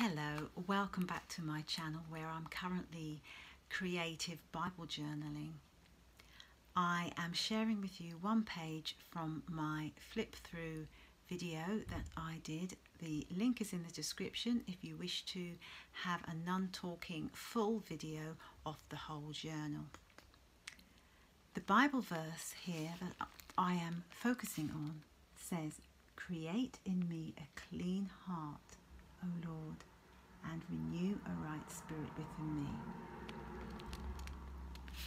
Hello, welcome back to my channel where I'm currently creative Bible journaling. I am sharing with you one page from my flip through video that I did. The link is in the description if you wish to have a non-talking full video of the whole journal. The Bible verse here that I am focusing on says, "Create in me a clean heart, O Lord, and renew a right spirit within me."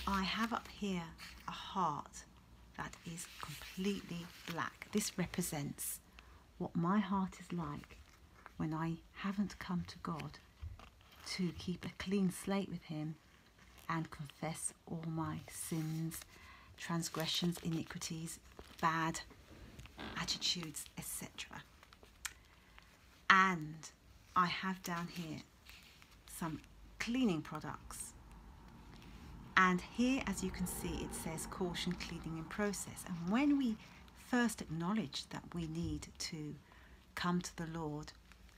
I have up here a heart that is completely black. This represents what my heart is like when I haven't come to God to keep a clean slate with Him and confess all my sins, transgressions, iniquities, bad attitudes, etc. And I have down here some cleaning products, and here, as you can see, it says caution, cleaning in process. And when we first acknowledge that we need to come to the Lord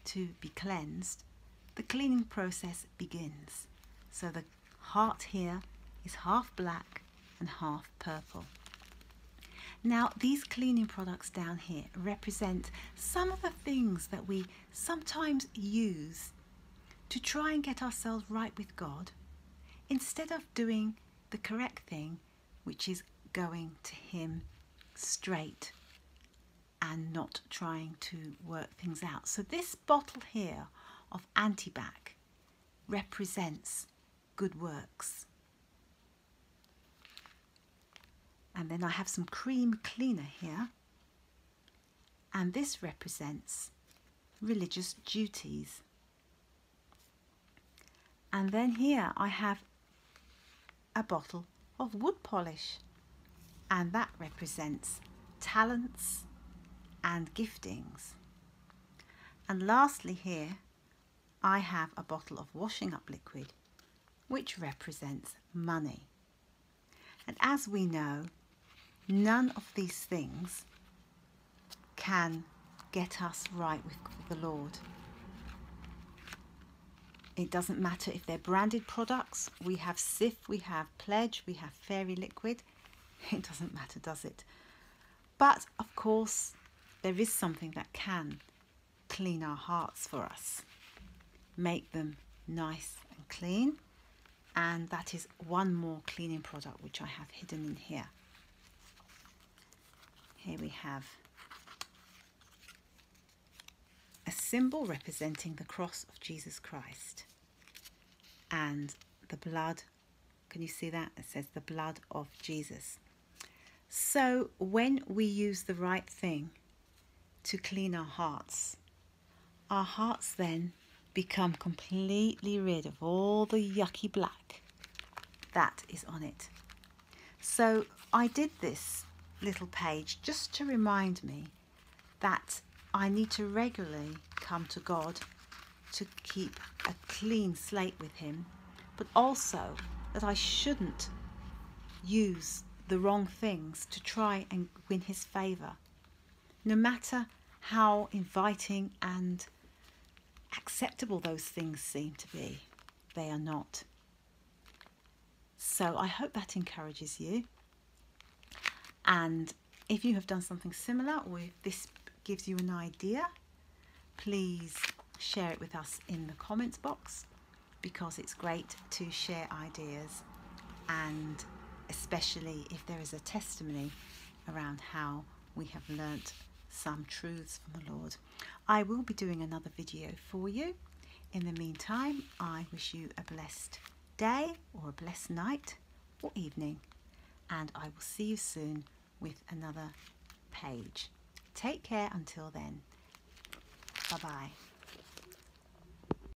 to be cleansed, the cleaning process begins. So the heart here is half black and half purple. Now, these cleaning products down here represent some of the things that we sometimes use to try and get ourselves right with God instead of doing the correct thing, which is going to Him straight and not trying to work things out. So this bottle here of Antibac represents good works. And then I have some cream cleaner here, and this represents religious duties. And then here I have a bottle of wood polish, and that represents talents and giftings. And lastly here I have a bottle of washing up liquid, which represents money. And as we know, none of these things can get us right with the Lord. It doesn't matter if they're branded products. We have SIF, we have Pledge, we have Fairy Liquid. It doesn't matter, does it? But of course, there is something that can clean our hearts for us, make them nice and clean. And that is one more cleaning product which I have hidden in here. Here we have a symbol representing the cross of Jesus Christ and the blood. Can you see that? It says the blood of Jesus. So when we use the right thing to clean our hearts then become completely rid of all the yucky black that is on it. So I did this little page just to remind me that I need to regularly come to God to keep a clean slate with Him, but also that I shouldn't use the wrong things to try and win His favour, no matter how inviting and acceptable those things seem to be. They are not. So I hope that encourages you, and if you have done something similar or if this gives you an idea, please share it with us in the comments box, because it's great to share ideas, and especially if there is a testimony around how we have learnt some truths from the Lord. I will be doing another video for you. In the meantime, I wish you a blessed day or a blessed night or evening, and I will see you soon with another page. Take care until then. Bye bye.